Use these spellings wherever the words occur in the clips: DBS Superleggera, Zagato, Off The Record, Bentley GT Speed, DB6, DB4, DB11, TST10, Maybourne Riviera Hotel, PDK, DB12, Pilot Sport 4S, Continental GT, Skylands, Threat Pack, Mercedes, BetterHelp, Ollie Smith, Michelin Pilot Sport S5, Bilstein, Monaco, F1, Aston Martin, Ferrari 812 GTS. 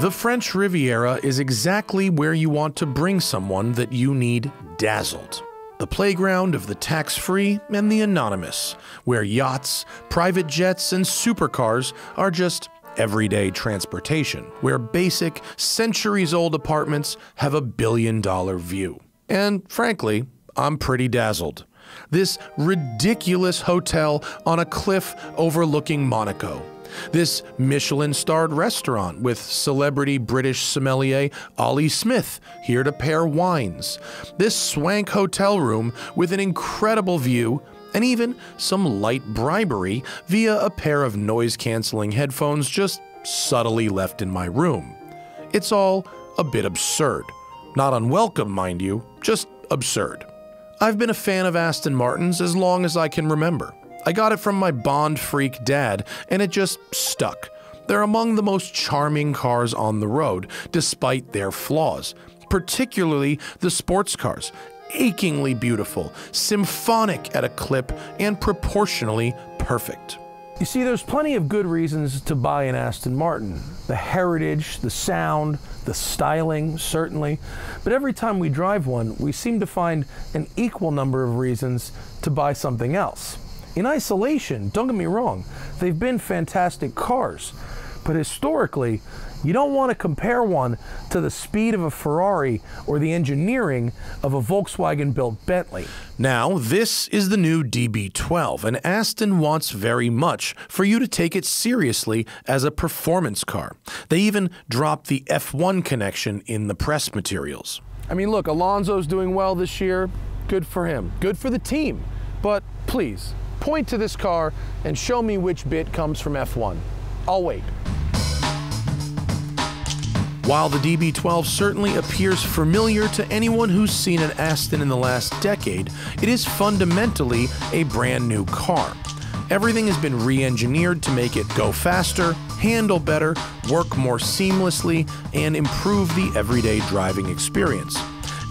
The French Riviera is exactly where you want to bring someone that you need dazzled. The playground of the tax-free and the anonymous, where yachts, private jets, and supercars are just everyday transportation, where basic, centuries-old apartments have a billion-dollar view. And frankly, I'm pretty dazzled. This ridiculous hotel on a cliff overlooking Monaco. This Michelin-starred restaurant with celebrity British sommelier Ollie Smith here to pair wines. This swank hotel room with an incredible view and even some light bribery via a pair of noise-canceling headphones just subtly left in my room. It's all a bit absurd. Not unwelcome, mind you, just absurd. I've been a fan of Aston Martins as long as I can remember. I got it from my Bond freak dad, and it just stuck. They're among the most charming cars on the road, despite their flaws, particularly the sports cars, achingly beautiful, symphonic at a clip, and proportionally perfect. You see, there's plenty of good reasons to buy an Aston Martin. The heritage, the sound, the styling, certainly. But every time we drive one, we seem to find an equal number of reasons to buy something else. In isolation, don't get me wrong, they've been fantastic cars, but historically, you don't want to compare one to the speed of a Ferrari or the engineering of a Volkswagen-built Bentley. Now, this is the new DB12, and Aston wants very much for you to take it seriously as a performance car. They even dropped the F1 connection in the press materials. I mean, look, Alonso's doing well this year. Good for him. Good for the team. But please, point to this car and show me which bit comes from F1. I'll wait. While the DB12 certainly appears familiar to anyone who's seen an Aston in the last decade, it is fundamentally a brand new car. Everything has been re-engineered to make it go faster, handle better, work more seamlessly, and improve the everyday driving experience.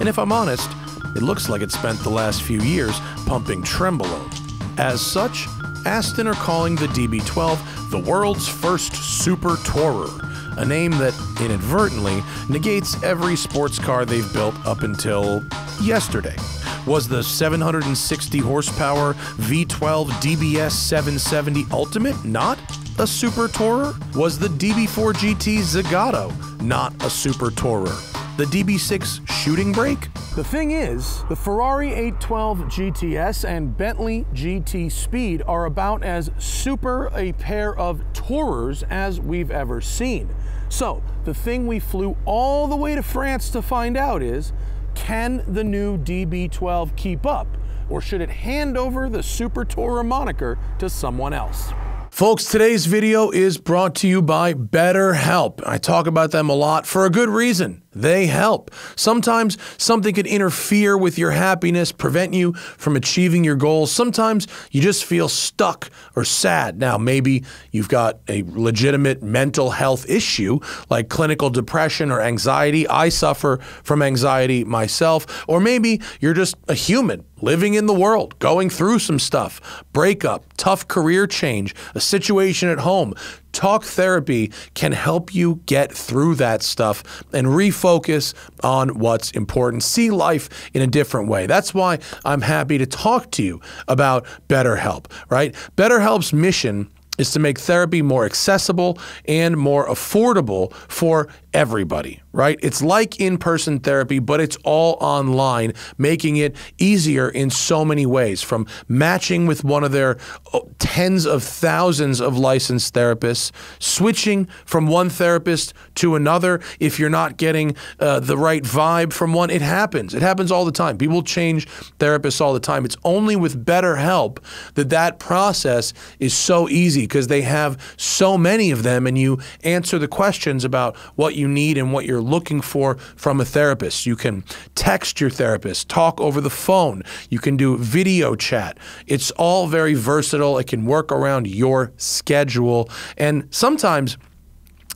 And if I'm honest, it looks like it spent the last few years pumping Tremolo. As such, Aston are calling the DB12 the world's first super tourer, a name that inadvertently negates every sports car they've built up until yesterday. Was the 760 horsepower V12 DBS 770 Ultimate not a super tourer? Was the DB4 GT Zagato not a super tourer? The DB6 shooting brake? The thing is, the Ferrari 812 GTS and Bentley GT Speed are about as super a pair of tourers as we've ever seen. So, the thing we flew all the way to France to find out is, can the new DB12 keep up? Or should it hand over the super tourer moniker to someone else? Folks, today's video is brought to you by BetterHelp. I talk about them a lot for a good reason. They help. Sometimes something can interfere with your happiness, prevent you from achieving your goals. Sometimes you just feel stuck or sad. Now, maybe you've got a legitimate mental health issue like clinical depression or anxiety. I suffer from anxiety myself. Or maybe you're just a human living in the world, going through some stuff, breakup, tough career change, a situation at home. Talk therapy can help you get through that stuff and refocus on what's important. See life in a different way. That's why I'm happy to talk to you about BetterHelp, right? BetterHelp's mission is to make therapy more accessible and more affordable for everybody, right? It's like in-person therapy, but it's all online, making it easier in so many ways, from matching with one of their tens of thousands of licensed therapists, switching from one therapist to another. If you're not getting the right vibe from one, it happens. It happens all the time. People change therapists all the time. It's only with BetterHelp that that process is so easy, because they have so many of them, and you answer the questions about what you need and what you're looking for from a therapist. You can text your therapist, talk over the phone, you can do video chat. It's all very versatile. It can work around your schedule, and sometimes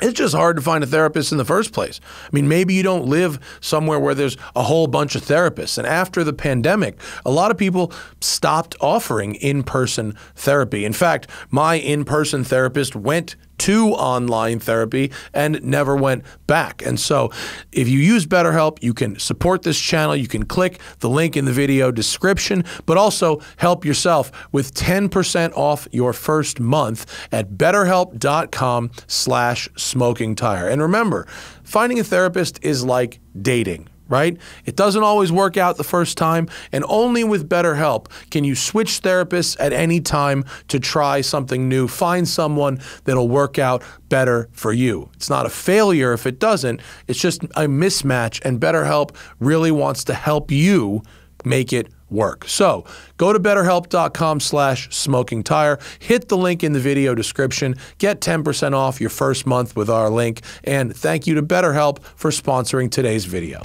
it's just hard to find a therapist in the first place. I mean, maybe you don't live somewhere where there's a whole bunch of therapists. And after the pandemic, a lot of people stopped offering in-person therapy. In fact, my in-person therapist went to online therapy and never went back. And so if you use BetterHelp, you can support this channel. You can click the link in the video description, but also help yourself with 10% off your first month at betterhelp.com/smokingtire. And remember, finding a therapist is like dating, right? It doesn't always work out the first time, and only with BetterHelp can you switch therapists at any time to try something new, find someone that'll work out better for you. It's not a failure if it doesn't, it's just a mismatch, and BetterHelp really wants to help you make it work. So go to betterhelp.com/smokingtire, hit the link in the video description, get 10% off your first month with our link, and thank you to BetterHelp for sponsoring today's video.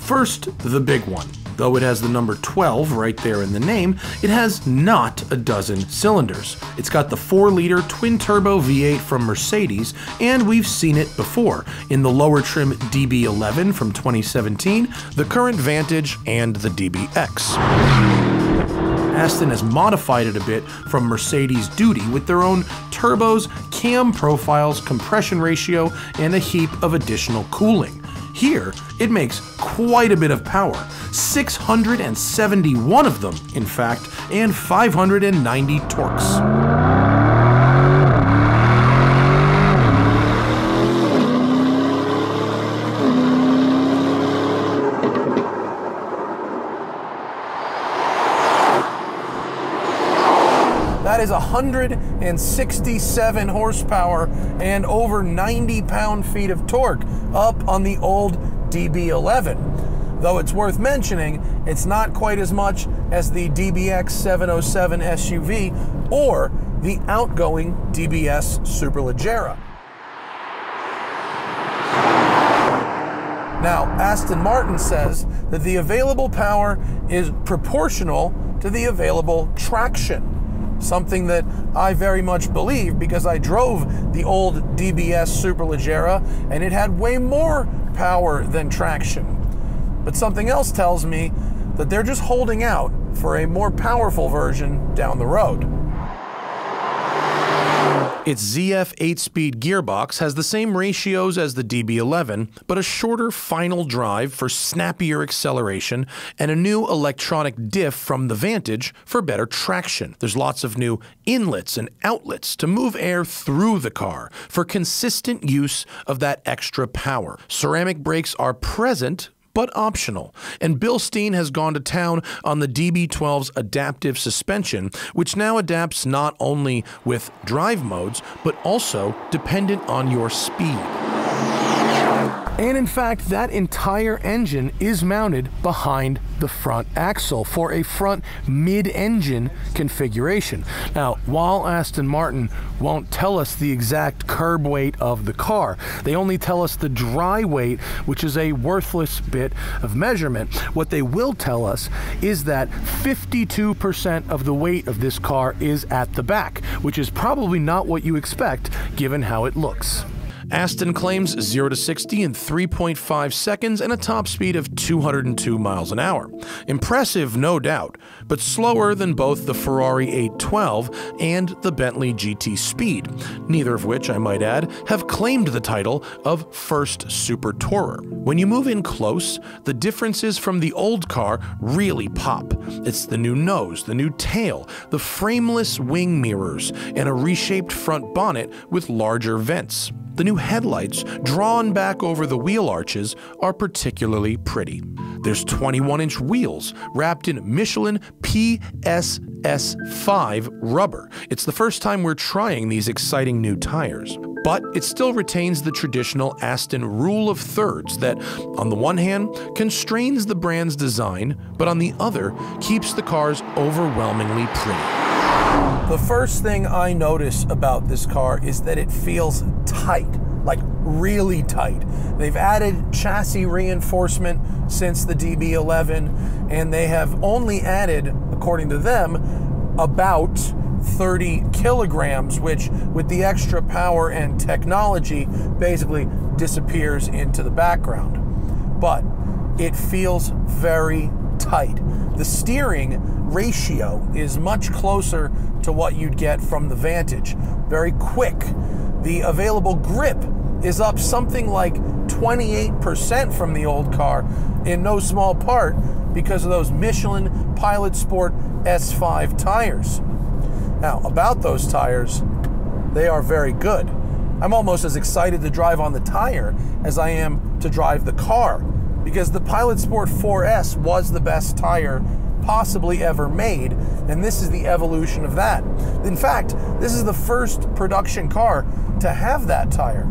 First, the big one. Though it has the number 12 right there in the name, it has not a dozen cylinders. It's got the 4-liter twin-turbo V8 from Mercedes, and we've seen it before in the lower trim DB11 from 2017, the current Vantage, and the DBX. Aston has modified it a bit from Mercedes duty with their own turbos, cam profiles, compression ratio, and a heap of additional cooling. Here, it makes quite a bit of power, 671 of them, in fact, and 590 torques. That is 167 horsepower and over 90 pound-feet of torque up on the old DB11. Though it's worth mentioning, it's not quite as much as the DBX 707 SUV or the outgoing DBS Superleggera. Now, Aston Martin says that the available power is proportional to the available traction. Something that I very much believe, because I drove the old DBS Superleggera and it had way more power than traction. But something else tells me that they're just holding out for a more powerful version down the road. Its ZF 8-speed gearbox has the same ratios as the DB11, but a shorter final drive for snappier acceleration and a new electronic diff from the Vantage for better traction. There's lots of new inlets and outlets to move air through the car for consistent use of that extra power. Ceramic brakes are present, but optional, and Bilstein has gone to town on the DB12's adaptive suspension, which now adapts not only with drive modes, but also dependent on your speed. And in fact, that entire engine is mounted behind the front axle for a front mid-engine configuration. Now, while Aston Martin won't tell us the exact curb weight of the car, they only tell us the dry weight, which is a worthless bit of measurement. What they will tell us is that 52% of the weight of this car is at the back, which is probably not what you expect given how it looks. Aston claims 0 to 60 in 3.5 seconds and a top speed of 202 miles an hour. Impressive, no doubt, but slower than both the Ferrari 812 and the Bentley GT Speed, neither of which, I might add, have claimed the title of first super tourer. When you move in close, the differences from the old car really pop. It's the new nose, the new tail, the frameless wing mirrors, and a reshaped front bonnet with larger vents. The new headlights, drawn back over the wheel arches, are particularly pretty. There's 21-inch wheels wrapped in Michelin PSS5 rubber. It's the first time we're trying these exciting new tires. But it still retains the traditional Aston rule of thirds that, on the one hand, constrains the brand's design, but on the other, keeps the cars overwhelmingly pretty. The first thing I notice about this car is that it feels tight, like really tight. They've added chassis reinforcement since the DB11, and they have only added, according to them, about 30 kilograms, which with the extra power and technology basically disappears into the background. But it feels very tight. The steering ratio is much closer to what you'd get from the Vantage. Very quick. The available grip is up something like 28% from the old car, in no small part because of those Michelin Pilot Sport S5 tires. Now, about those tires, they are very good. I'm almost as excited to drive on the tire as I am to drive the car, because the Pilot Sport 4S was the best tire possibly ever made, and this is the evolution of that. In fact, this is the first production car to have that tire.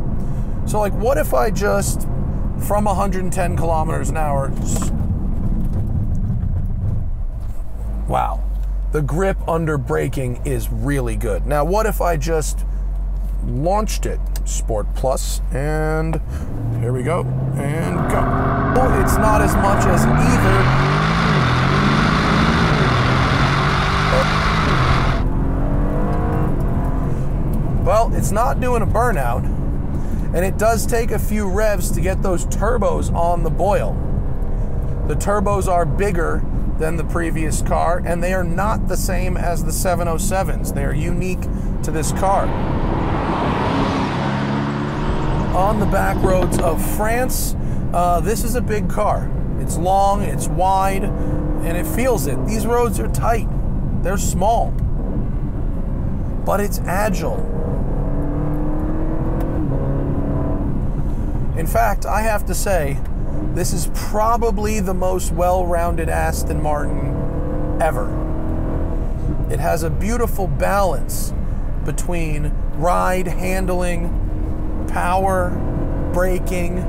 So like, what if I just, from 110 kilometers an hour, wow, the grip under braking is really good. Now, what if I just launched it, Sport Plus, and here we go, and go. Well, it's not as much as either. Well, it's not doing a burnout, and it does take a few revs to get those turbos on the boil. The turbos are bigger than the previous car, and they are not the same as the 707s. They are unique to this car. On the back roads of France, this is a big car. It's long, it's wide, and it feels it. These roads are tight, they're small, but it's agile. In fact, I have to say, this is probably the most well-rounded Aston Martin ever. It has a beautiful balance between ride, handling, power, braking,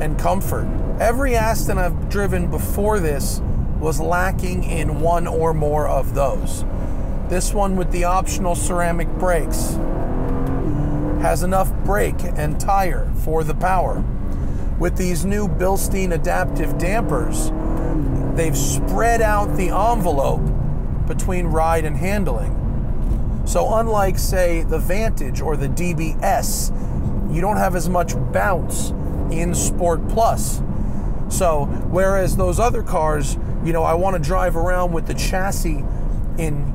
and comfort. Every Aston I've driven before this was lacking in one or more of those. This one, with the optional ceramic brakes, has enough brake and tire for the power. With these new Bilstein adaptive dampers, they've spread out the envelope between ride and handling. So unlike, say, the Vantage or the DBS, you don't have as much bounce in Sport Plus. So whereas those other cars, you know, I want to drive around with the chassis in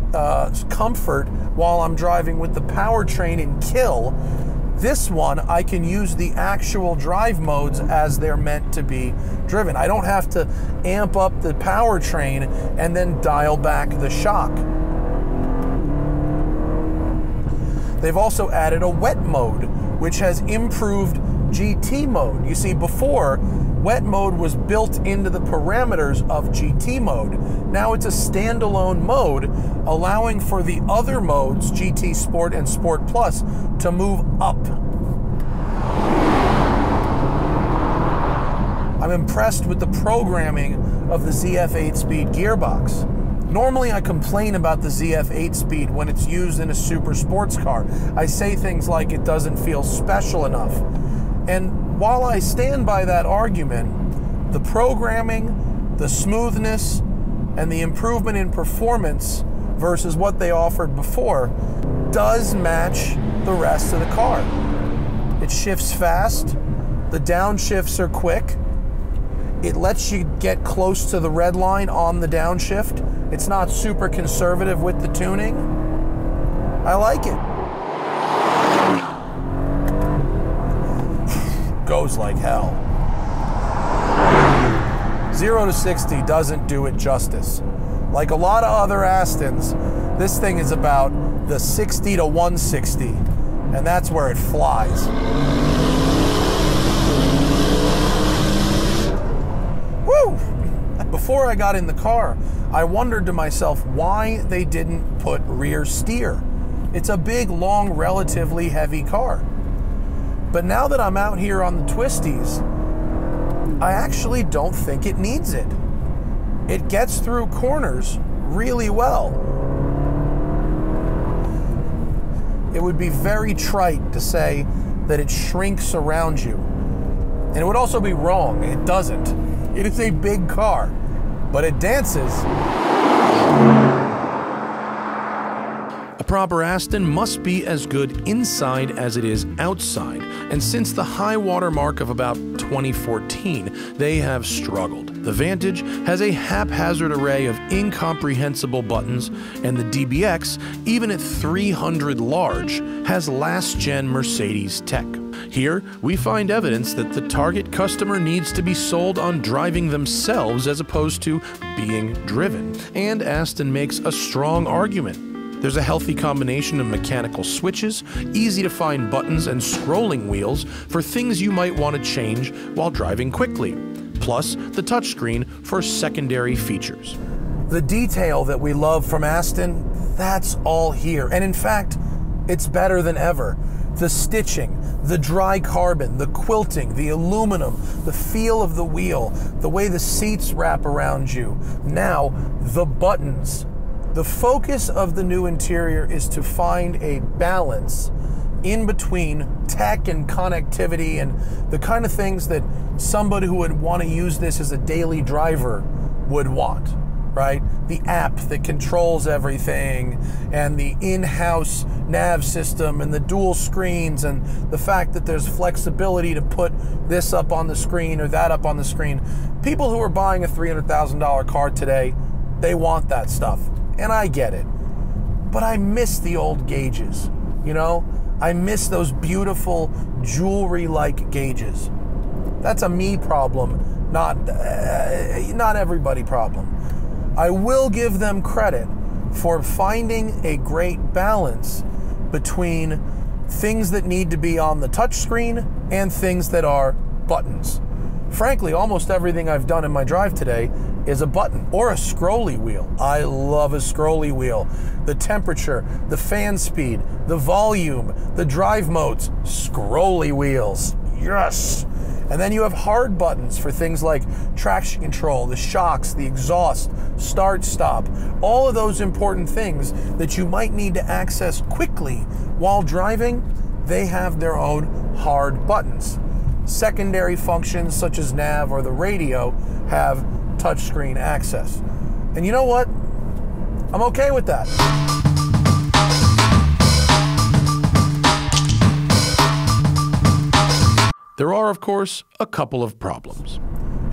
comfort while I'm driving with the powertrain in kill, this one I can use the actual drive modes as they're meant to be driven. I don't have to amp up the powertrain and then dial back the shock. They've also added a wet mode, which has improved GT mode. You see, before, wet mode was built into the parameters of GT mode. Now it's a standalone mode, allowing for the other modes, GT Sport and Sport Plus, to move up. I'm impressed with the programming of the ZF 8-speed gearbox. Normally I complain about the ZF 8-speed when it's used in a super sports car. I say things like it doesn't feel special enough. And while I stand by that argument, the programming, the smoothness, and the improvement in performance versus what they offered before does match the rest of the car. It shifts fast, the downshifts are quick, it lets you get close to the red line on the downshift, it's not super conservative with the tuning. I like it. Goes like hell. 0 to 60 doesn't do it justice. Like a lot of other Astons, this thing is about the 60 to 160, and that's where it flies. Woo! Before I got in the car, I wondered to myself why they didn't put rear steer. It's a big, long, relatively heavy car. But now that I'm out here on the twisties, I actually don't think it needs it. It gets through corners really well. It would be very trite to say that it shrinks around you. And it would also be wrong, it doesn't. It is a big car, but it dances. A proper Aston must be as good inside as it is outside, and since the high water mark of about 2014, they have struggled. The Vantage has a haphazard array of incomprehensible buttons, and the DBX, even at 300 large, has last-gen Mercedes tech. Here, we find evidence that the target customer needs to be sold on driving themselves as opposed to being driven, and Aston makes a strong argument. There's a healthy combination of mechanical switches, easy-to-find buttons, and scrolling wheels for things you might want to change while driving quickly, plus the touchscreen for secondary features. The detail that we love from Aston, that's all here. And in fact, it's better than ever. The stitching, the dry carbon, the quilting, the aluminum, the feel of the wheel, the way the seats wrap around you. Now, the buttons. The focus of the new interior is to find a balance in between tech and connectivity and the kind of things that somebody who would want to use this as a daily driver would want, right? The app that controls everything and the in-house nav system and the dual screens and the fact that there's flexibility to put this up on the screen or that up on the screen. People who are buying a $300,000 car today, they want that stuff. And I get it, but I miss the old gauges, you know? I miss those beautiful jewelry-like gauges. That's a me problem, not everybody problem. I will give them credit for finding a great balance between things that need to be on the touchscreen and things that are buttons. Frankly, almost everything I've done in my drive today is a button or a scrolly wheel. I love a scrolly wheel. The temperature, the fan speed, the volume, the drive modes, scrolly wheels, yes. And then you have hard buttons for things like traction control, the shocks, the exhaust, start, stop, all of those important things that you might need to access quickly while driving, they have their own hard buttons. Secondary functions such as nav or the radio have touchscreen access. And you know what? I'm okay with that. There are, of course, a couple of problems.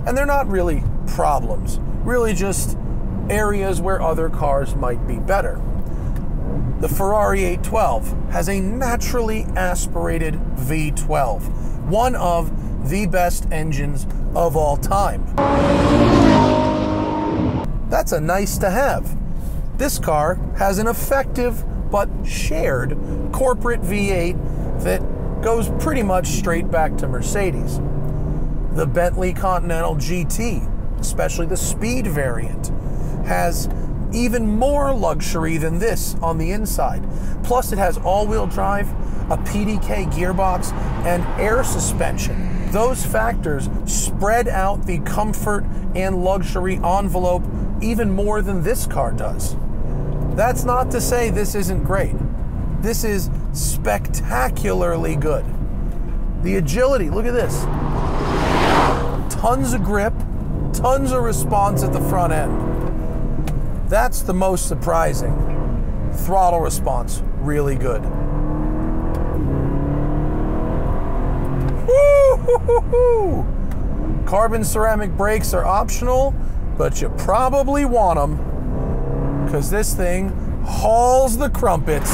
And they're not really problems, really just areas where other cars might be better. The Ferrari 812 has a naturally aspirated V12. One of the best engines of all time. That's a nice to have. This car has an effective but shared corporate V8 that goes pretty much straight back to Mercedes. The Bentley Continental GT, especially the Speed variant, has even more luxury than this on the inside. Plus it has all-wheel drive, a PDK gearbox, and air suspension. Those factors spread out the comfort and luxury envelope even more than this car does. That's not to say this isn't great. This is spectacularly good. The agility, look at this. Tons of grip, tons of response at the front end. That's the most surprising. Throttle response, really good. Woo-hoo-hoo-hoo! Carbon ceramic brakes are optional, but you probably want them because this thing hauls the crumpets.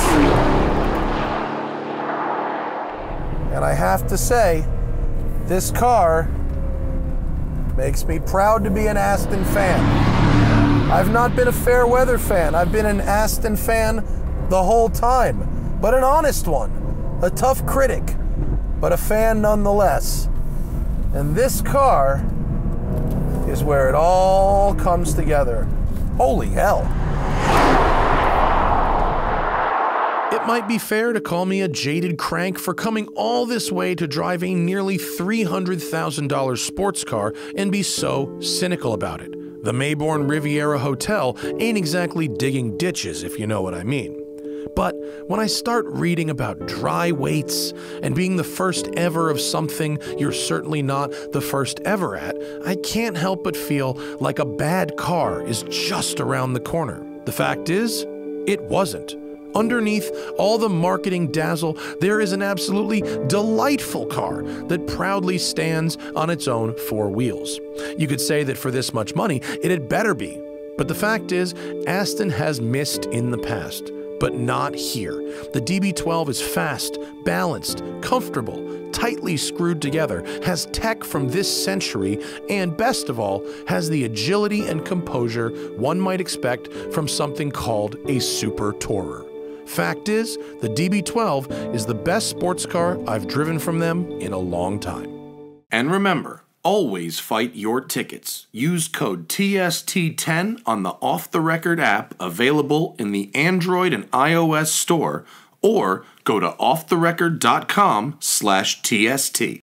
And I have to say, this car makes me proud to be an Aston fan. I've not been a fair weather fan. I've been an Aston fan the whole time, but an honest one, a tough critic, but a fan nonetheless. And this car is where it all comes together. Holy hell. It might be fair to call me a jaded crank for coming all this way to drive a nearly $300,000 sports car and be so cynical about it. The Maybourne Riviera Hotel ain't exactly digging ditches, if you know what I mean. But when I start reading about dry weights and being the first ever of something you're certainly not the first ever at, I can't help but feel like a bad car is just around the corner. The fact is, it wasn't. Underneath all the marketing dazzle, there is an absolutely delightful car that proudly stands on its own four wheels. You could say that for this much money, it had better be. But the fact is, Aston has missed in the past, but not here. The DB12 is fast, balanced, comfortable, tightly screwed together, has tech from this century, and best of all, has the agility and composure one might expect from something called a super tourer. Fact is, the DB12 is the best sports car I've driven from them in a long time. And remember, always fight your tickets. Use code TST10 on the Off The Record app available in the Android and iOS store, or go to offtherecord.com/TST.